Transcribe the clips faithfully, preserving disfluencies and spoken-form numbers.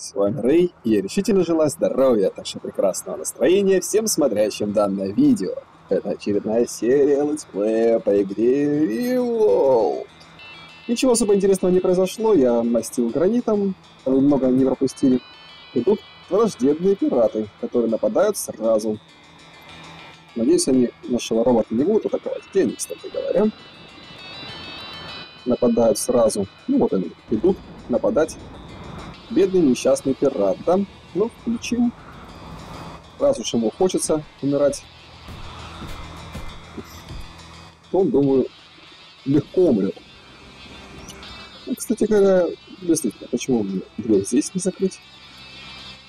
С вами Рэй, и я решительно желаю здоровья, а также прекрасного настроения всем смотрящим данное видео. Это очередная серия летсплея по игре Reload. Ничего особо интересного не произошло, я мастил гранитом, вы много не пропустили. И тут враждебные пираты, которые нападают сразу. Надеюсь, они нашего робота не будут атаковать. Где они, кстати говоря? Нападают сразу. Ну вот они идут нападать. Бедный несчастный пират, да? Ну, включим. Раз уж ему хочется умирать, то, думаю, легко умрет. Ну, кстати говоря, действительно, почему мне дверь здесь не закрыть?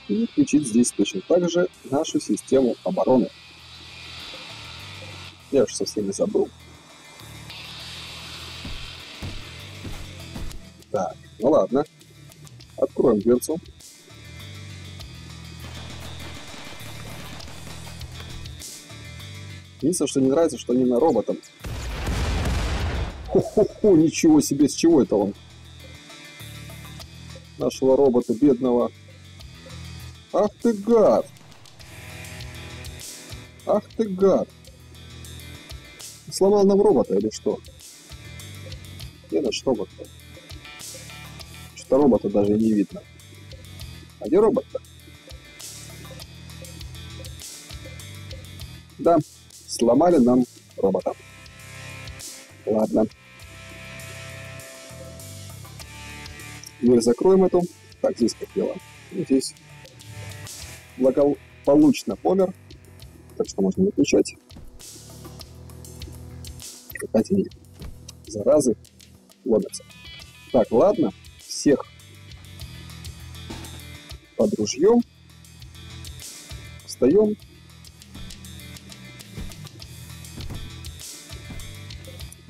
И включить здесь точно так же нашу систему обороны. Я уж совсем не забыл. Так, ну ладно. Откроем дверцу. Единственное, что не нравится, что они на роботом. Хо-хо-хо, ничего себе, с чего это он? Нашего робота бедного. Ах ты гад! Ах ты гад! Сломал нам робота или что? Где наш робот-то? Что робота даже не видно. А где робот-то? Да, сломали нам робота. Ладно. Дверь закроем эту. Так, здесь как дела? Здесь благополучно помер. Так что можно выключать. Опять они, заразы, ломятся. Так, ладно. Всех под ружьем. Встаем.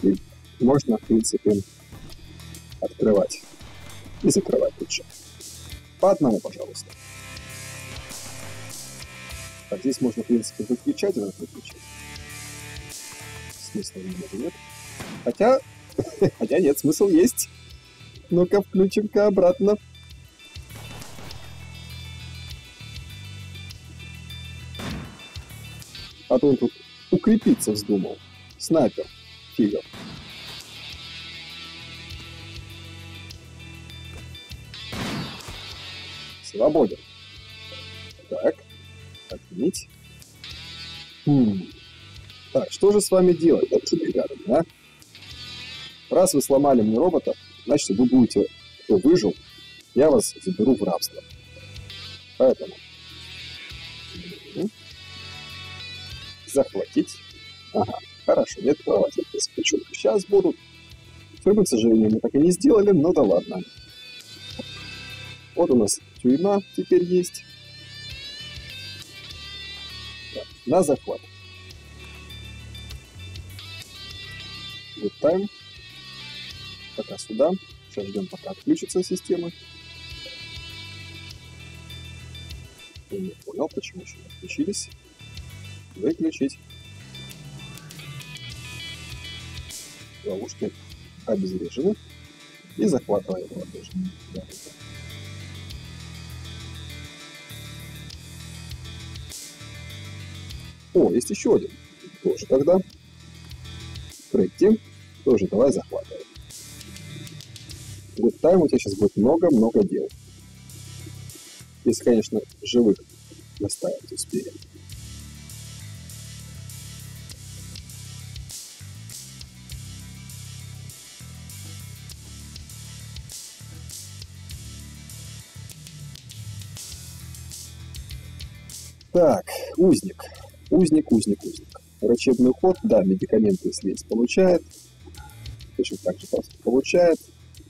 И можно, в принципе, открывать. И закрывать лучше. По одному, пожалуйста. Так, здесь можно, в принципе, выключать и выключать. Смысла нет. Хотя, хотя нет, смысл есть. Ну-ка, включим-ка обратно. А то он тут укрепиться вздумал. Снайпер. Фигов. Свободен. Так. Отменить. Хм. Так, что же с вами делать, ребята, да? Раз вы сломали мне робота, значит, вы будете, кто выжил, я вас заберу в рабство. Поэтому захватить. Ага, хорошо, нет, давайте причем сейчас будут. Тюрьмы, к сожалению, мы так и не сделали, но да ладно. Вот у нас тюрьма теперь есть. Так, на захват. Вот там. Пока сюда. Сейчас ждем, пока отключится система. Я не понял, почему еще не отключились. Выключить. Ловушки обезврежены. И захватываем его тоже. О, есть еще один. Тоже тогда. Пройти. Тоже давай захватываем. Good time, у тебя сейчас будет много-много дел. Если, конечно, живых доставить успеем. Так, узник. Узник, узник, узник. Врачебный уход, да, медикаменты, если есть, получает. Точно так же просто получает.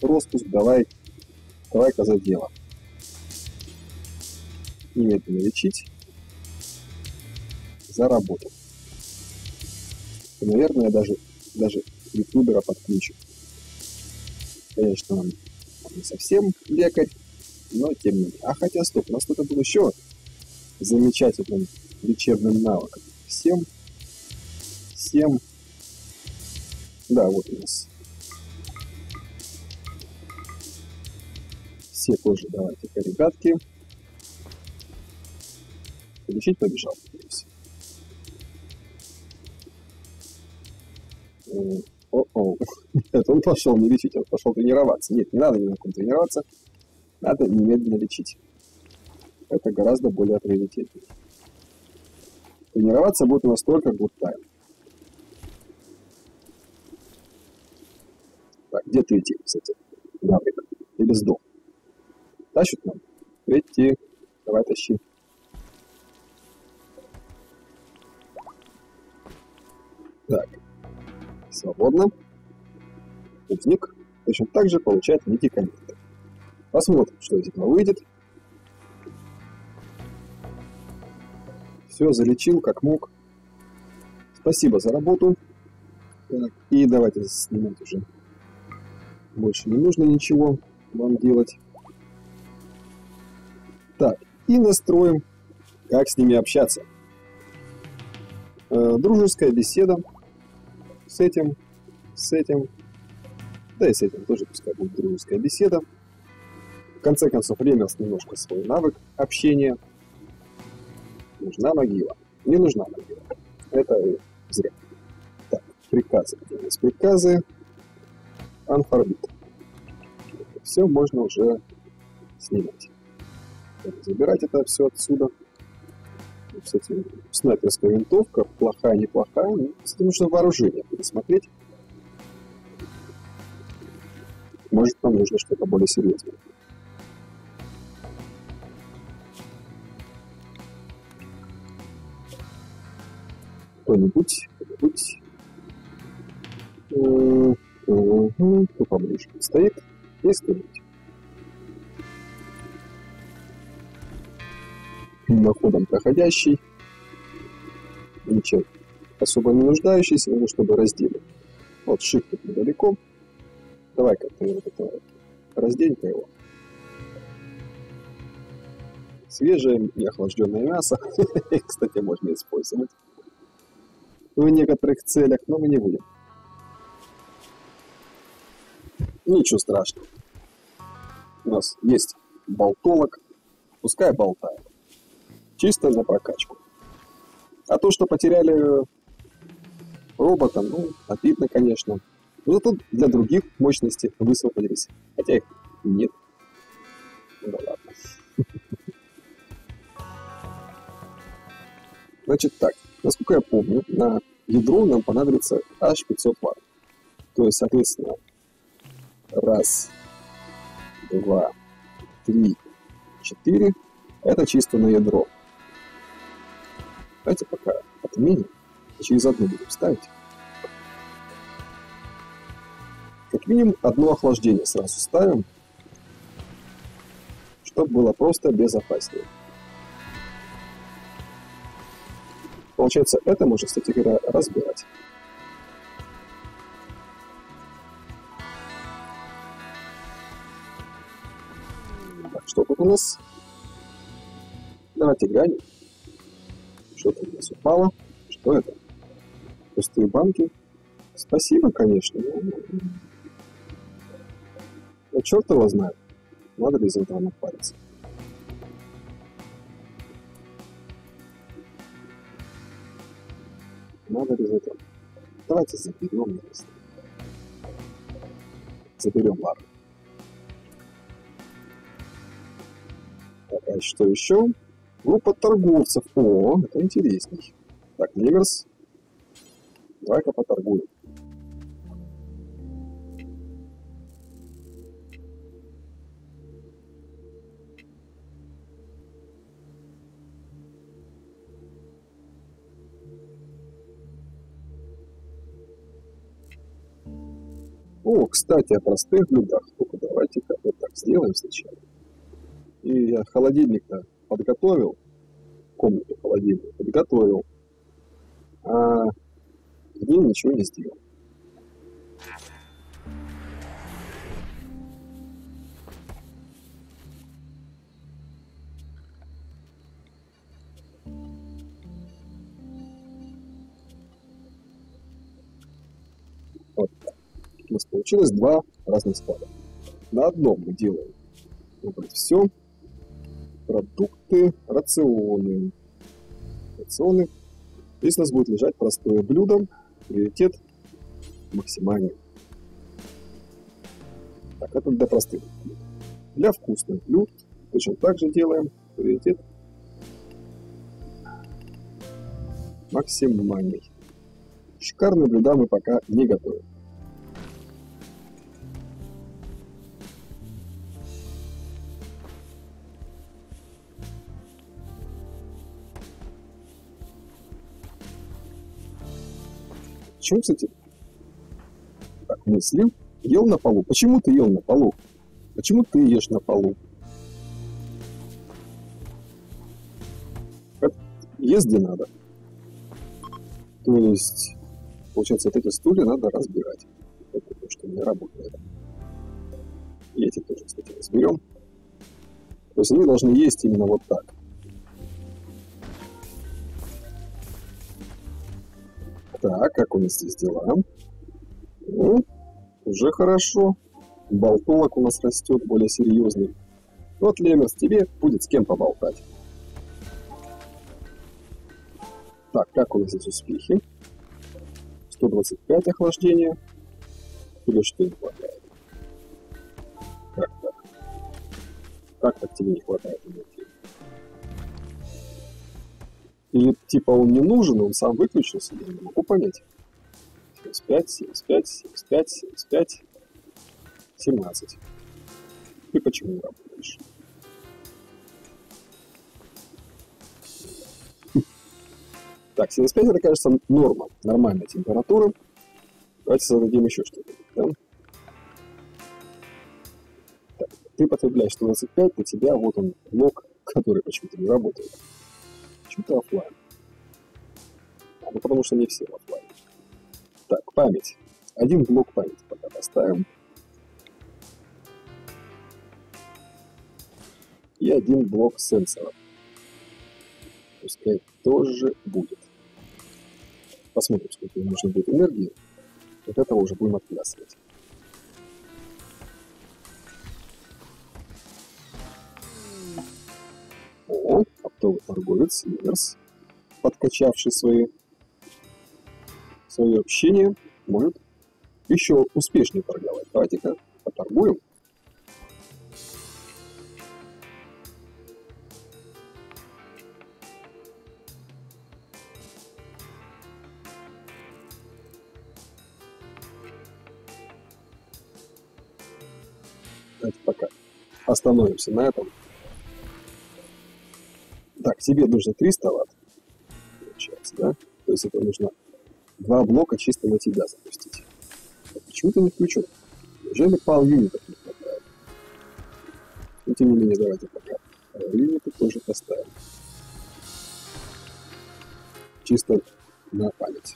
Распуск, давай, давай-ка за дело. Немедленно лечить. За работу. И, наверное, даже, даже ютубера подключу. Конечно, он не совсем лекарь, но тем не менее. А хотя, стоп, у нас тут был еще замечательным лечебным навыком. Всем, всем, да, вот у нас. все тоже давайте-ка, ребятки. Лечить побежал, надеюсь. О-о. Нет, он пошел не лечить, он пошел тренироваться. Нет, не надо ни на ком тренироваться. Надо немедленно лечить. Это гораздо более приоритетно. Тренироваться будет у нас только good time. Так, где ты идти, кстати? Да, ребят. Или сдох. Тащит нам? Идти. Давай, тащи. Так. Свободно. Путник точно так же получает медикаменты. Посмотрим, что из этого выйдет. Все, залечил, как мог. Спасибо за работу. Так, и давайте снимать уже. Больше не нужно ничего вам делать. Так, и настроим, как с ними общаться. Э, дружеская беседа. С этим, с этим, да и с этим тоже пускай будет дружеская беседа. В конце концов, время немножко свой навык общения. Нужна могила. Не нужна могила. Это зря. Так, приказы. Где у нас приказы? Анфорбит. Все можно уже снимать. Забирать это все отсюда. Кстати, снайперская винтовка, плохая, неплохая. Кстати, нужно вооружение пересмотреть. Может, нам нужно что-то более серьезное. Кто-нибудь, кто-нибудь. Угу, кто поближе стоит, и стоит. Мимоходом проходящий, ничем особо не нуждающийся, но чтобы разделить. Вот shift недалеко. Давай как-то вот это разделька его. Свежее неохлажденное мясо, кстати, можно использовать в некоторых целях, но мы не будем. Ничего страшного. У нас есть болтолог. Пускай болтает. Чисто за прокачку. А то, что потеряли робота, ну, обидно, конечно. Но зато для других мощностей высвободились. Хотя их нет. Ну да ладно. Значит так. Насколько я помню, на ядро нам понадобится аж пятьсот ватт. То есть, соответственно, раз, два, три, четыре. Это чисто на ядро. Давайте пока отменим. Через одну будем ставить. Как минимум одно охлаждение сразу ставим. Чтобы было просто безопаснее. Получается, это можно, кстати говоря, разбирать. Так, что тут у нас? Давайте глянем. Что-то у нас упало. Что это? Пустые банки. Спасибо, конечно. Но... но черт его знает. Надо без этого напариться. Надо без этого. Давайте заберем. Заберем, ладно. Так, а что еще? Группа торговцев. О, это интересней. Так, Немерс. Давай-ка поторгуем. О, кстати, о простых блюдах. Только давайте-ка вот так сделаем сначала. И холодильник-то подготовил, комнату холодильную подготовил, а в ней ничего не сделал. Вот так. У нас получилось два разных склада. На одном мы делаем выбрать все. Продукты, рационы. Рационы. Здесь у нас будет лежать простое блюдо. Приоритет максимальный. Так, это для простых. Для вкусных блюд точно так же делаем. Приоритет максимальный. Шикарные блюда мы пока не готовим. Почему, кстати? Так, мы слил. Ел на полу. Почему ты ел на полу? Почему ты ешь на полу? Как? Ест где надо. То есть, получается, вот эти стулья надо разбирать. Это то, что не работает. И эти тоже, кстати, разберем. То есть они должны есть именно вот так. Так, как у нас здесь дела? Ну, уже хорошо. Болтолок у нас растет более серьезный. Вот, Лемерс, тебе будет с кем поболтать. Так, как у нас здесь успехи? сто двадцать пять охлаждения. Тебе что не хватает? Как так? Как так тебе не хватает? Или типа он не нужен, он сам выключился, я не могу понять. семьдесят пять, семьдесят пять, семьдесят пять, семьдесят пять, семнадцать. Ты почему не работаешь? Так, семьдесят пять это, кажется, норма, нормальная температура. Давайте создадим еще что-нибудь, да? Так, ты потребляешь сто двадцать пять, у тебя вот он блок, который почему-то не работает. Почему-то офлайн. А, ну потому что не все офлайн. Так, память. Один блок памяти пока поставим. И один блок сенсоров. Пускай тоже будет. Посмотрим, сколько им нужно будет энергии. От этого уже будем отплясывать. О, оптовый торговец, Лемерс, подкачавший свои, свое общение, может еще успешнее торговать. Давайте-ка поторгуем. Давайте пока остановимся на этом. Так, тебе нужно триста ватт, получается, да? То есть это нужно два блока чисто на тебя запустить. А почему ты не включен? Неужели пал юнитов не хватает? Но тем не менее, давайте пока юниты тоже поставим. Чисто на память.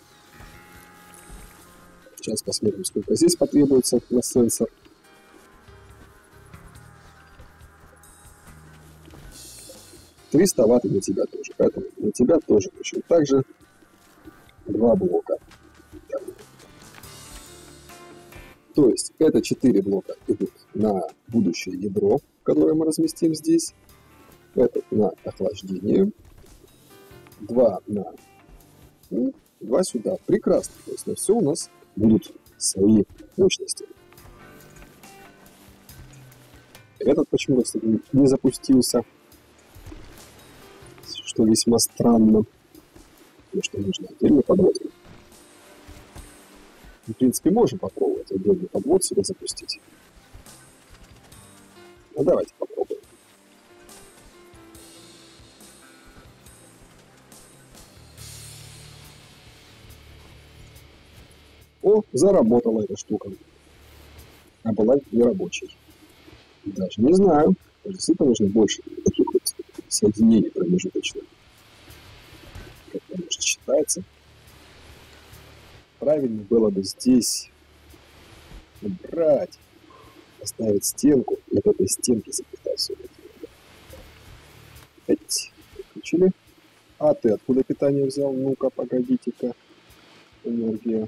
Сейчас посмотрим, сколько здесь потребуется на сенсор. триста ватт для тебя тоже, поэтому для тебя тоже точно так же два блока. То есть это четыре блока идут на будущее ядро, которое мы разместим здесь, этот на охлаждение, два на ну, два сюда. Прекрасно, то есть на все у нас будут свои мощности. Этот почему-то, кстати, не запустился. Что весьма странно, потому что нужно отдельно подводить. В принципе, можем попробовать отдельный подвод сюда запустить. Ну, давайте попробуем. О, заработала эта штука. А была нерабочей. Даже не знаю. Действительно нужно больше таких вот соединений промежуточных. Как это может считается. Правильно было бы здесь убрать, поставить стенку, и от этой стенки запитать все это. Опять выключили. А ты откуда питание взял? Ну-ка, погодите-ка. Энергия.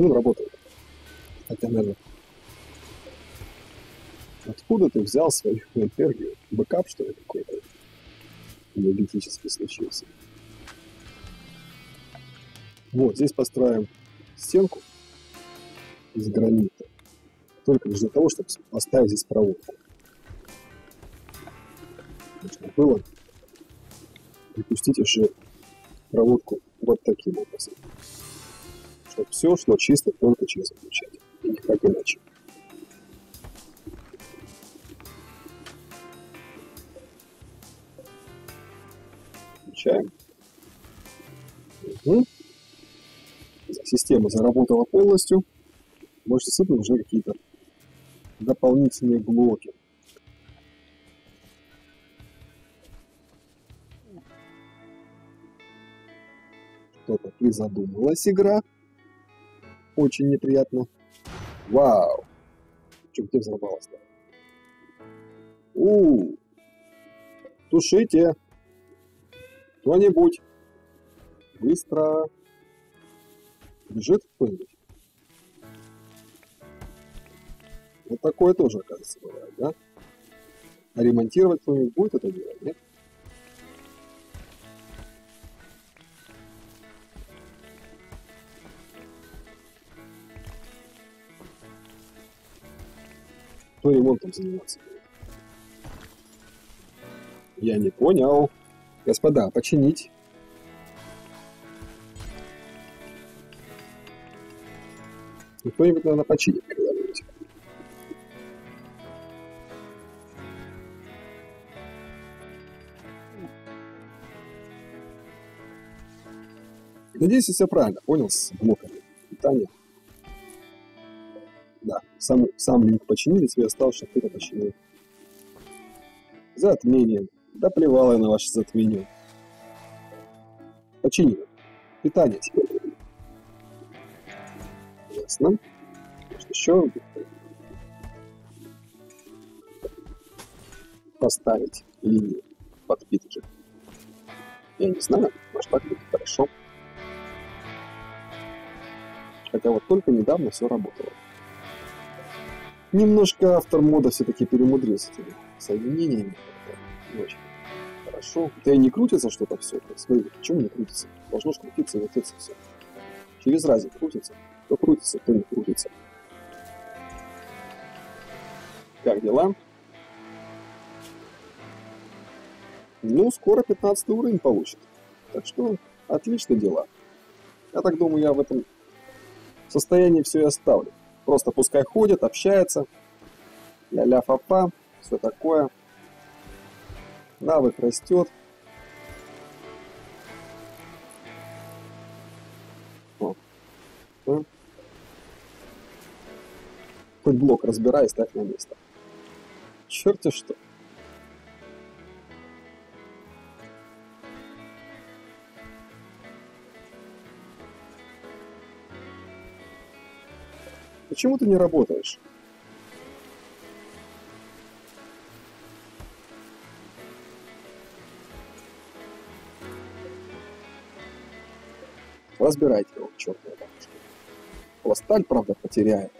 почему работает? Это, наверное, откуда ты взял свою энергию? Бэкап, что ли, какой-то? Энергетический случился. Вот, здесь построим стенку из гранита. Только лишь для того, чтобы поставить здесь проводку. Нужно было припустить еще проводку вот таким образом. Чтобы все шло чисто только через отключатель. И никак иначе. Включаем. Угу. Система заработала полностью. Больше сыпать нужны какие-то дополнительные блоки. Что-то призадумалась игра. Очень неприятно. Вау! Че, где взорвалась-то? У-у-у! Тушите! Кто-нибудь! Быстро! Бежит кто-нибудь? Вот такое тоже, оказывается, бывает, да? А ремонтировать кто-нибудь будет это делать, нет? Кто ремонтом заниматься будет? Я не понял. Господа, починить. Кто-нибудь, наверное, починит когда-нибудь. Надеюсь, я все правильно понял с блоками питания. Да, сам, сам линк починили, тебе осталось, что кто-то починил. Затмение. Да плевал я на ваше затмение. Починили. Питание теперь. Ясно. Может, еще поставить линии подпитки. Я не знаю, может, так будет хорошо. Хотя вот только недавно все работало. Немножко автор мода все-таки перемудрил с этими соединениями. Не очень хорошо. Да и не крутится что-то все. Смотрите, почему не крутится? Должно же крутиться и крутиться все. Через разик крутится. Кто крутится, кто не крутится. Как дела? Ну, скоро пятнадцатый уровень получит. Так что, отлично дела. Я так думаю, я в этом... В состоянии все и оставлю. Просто пускай ходят, общаются. Ля-ля фапа, все такое. Навык растет. О. О. Хоть блок разбирай и ставь на место. Черт-те что. Почему ты не работаешь? Разбирайте его, чертовы бабушки. Пласталь, правда, потеряет.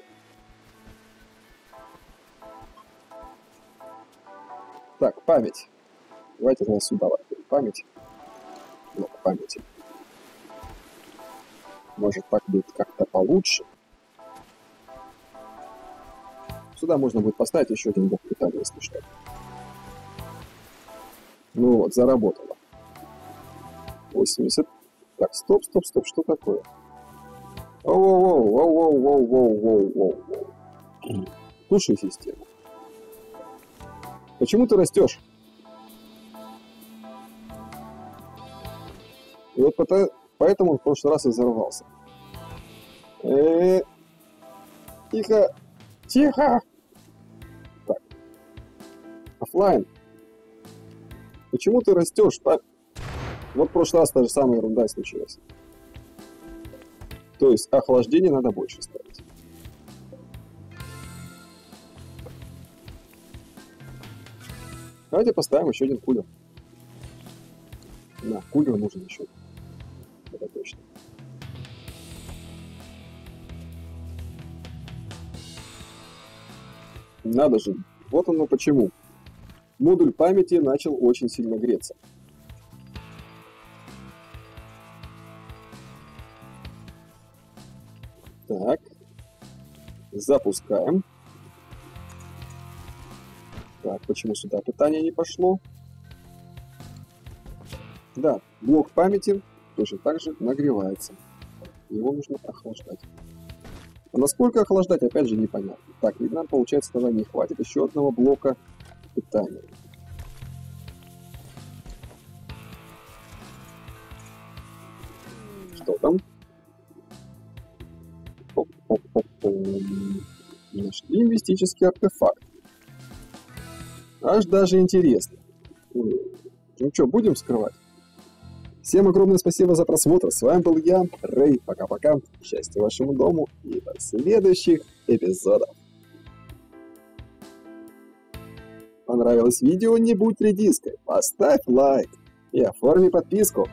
Так, память. Давайте я сюда возьмем память. Блок памяти. Может, так будет как-то получше. Сюда можно будет поставить еще один блок питания, если что. Ну вот, заработало. восемьдесят. Так, стоп, стоп, стоп, что такое? Оу-оу-оу, оу-оу-оу-оу-оу-оу-оу. Слушай, система. Почему ты растешь? И вот поэтому он в прошлый раз и взорвался. Э-э-э. Тихо. Тихо! Так. Оффлайн. Почему ты растешь? Так? Вот в прошлый раз та же самая ерунда случилась. То есть охлаждение надо больше ставить. Давайте поставим еще один кулер. Да, кулер нужен еще. Это точно. Надо же, вот оно почему. Модуль памяти начал очень сильно греться. Так, запускаем. Так, почему сюда питание не пошло? Да, блок памяти точно так же нагревается. Его нужно охлаждать. А насколько охлаждать, опять же, непонятно. Так, ведь нам, получается, тогда не хватит еще одного блока питания. Что там? Оп, оп, оп, оп. Нашли мистический артефакт. Аж даже интересно. Ну что, будем скрывать? Всем огромное спасибо за просмотр. С вами был я, Рэй. Пока-пока. Счастья вашему дому и до следующих эпизодов. Понравилось видео? Не будь редиской. Поставь лайк и оформи подписку.